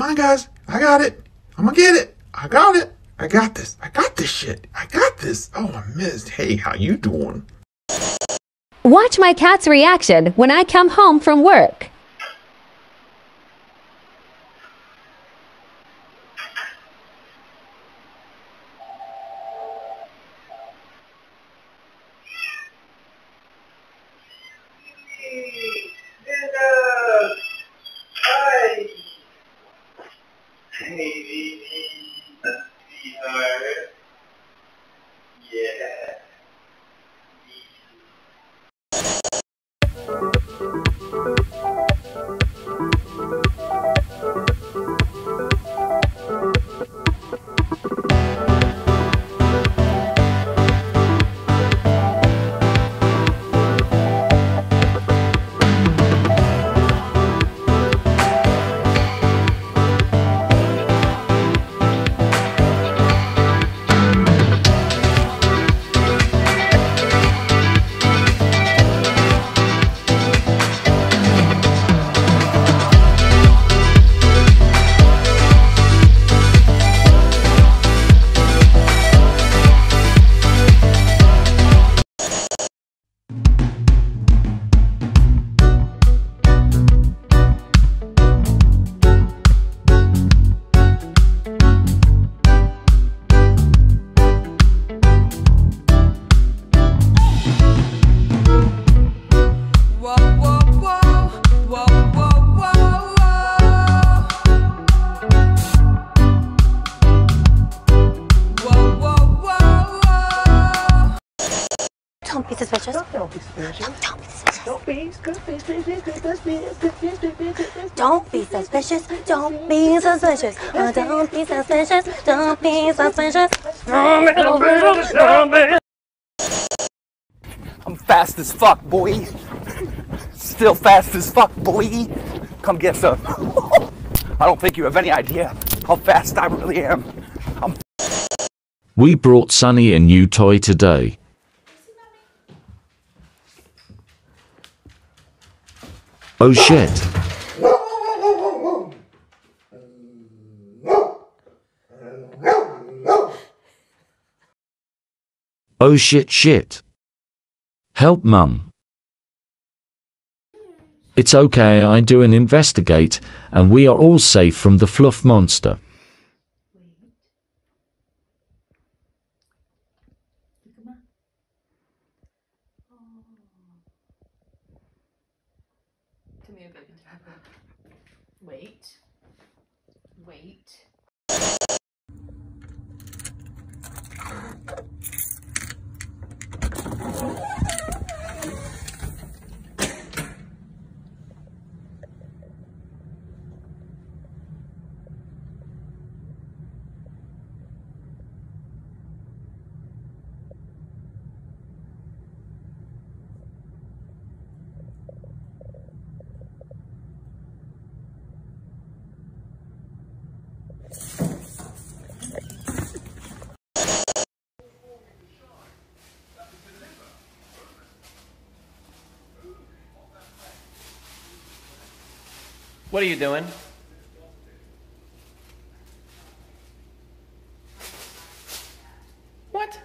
It's mine, guys. I got it. I'm gonna get it. I got it. I got this. I got this shit. I got this. Oh, I missed. Hey, how you doing? Watch my cat's reaction when I come home from work. Don't be suspicious, don't be suspicious, oh, don't be suspicious, don't be suspicious. I'm fast as fuck, boy. Still fast as fuck, boy. Come get some. I don't think you have any idea how fast I really am. We brought Sunny a new toy today. Oh shit. Oh shit shit. Help mum. It's okay, I do an investigate and we are all safe from the fluff monster. Wait. What are you doing? What?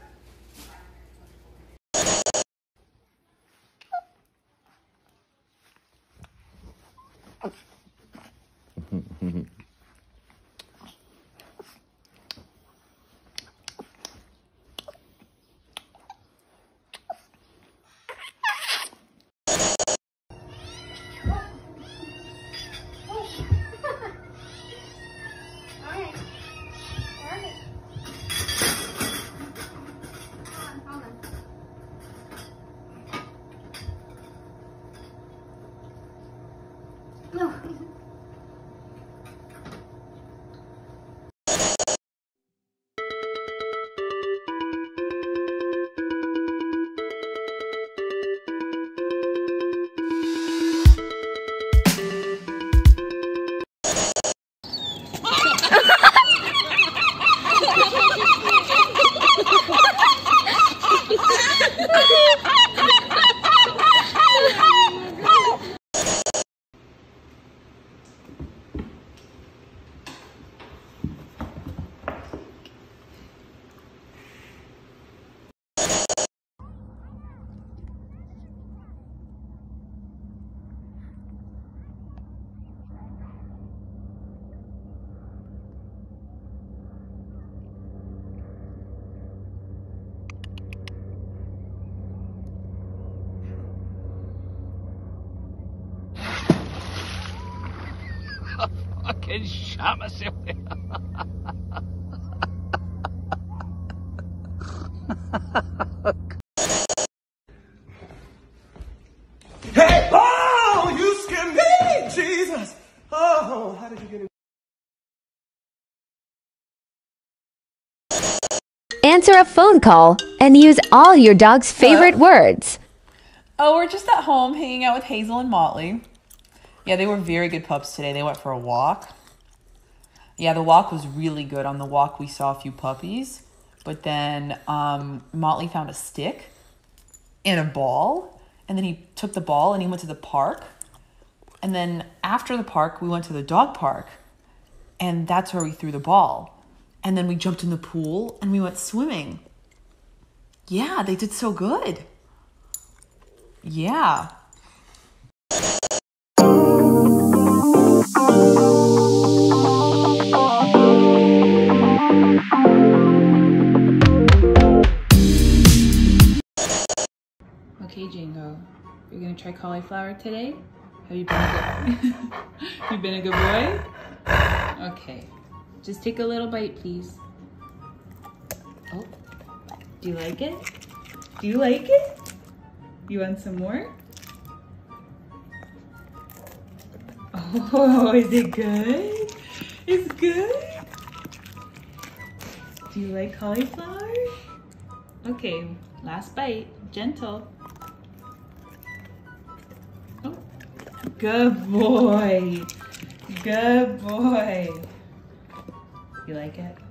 and shot myself. Hey, oh, you scared me, Jesus. Oh, how did you get it? Answer a phone call and use all your dog's favorite words. Oh, we're just at home hanging out with Hazel and Motley. Yeah, they were very good pups today. They went for a walk. Yeah, the walk was really good. On the walk, we saw a few puppies. But then Motley found a stick and a ball. And then he took the ball and he went to the park. And then after the park, we went to the dog park. And that's where we threw the ball. And then we jumped in the pool and we went swimming. Yeah, they did so good. Yeah. Okay, Django, you're gonna try cauliflower today? Have you been a good boy? You been a good boy? Okay. Just take a little bite, please. Oh, do you like it? Do you like it? You want some more? Oh, is it good? It's good? Do you like cauliflower? Okay, last bite, gentle. Oh, good boy. Good boy. You like it?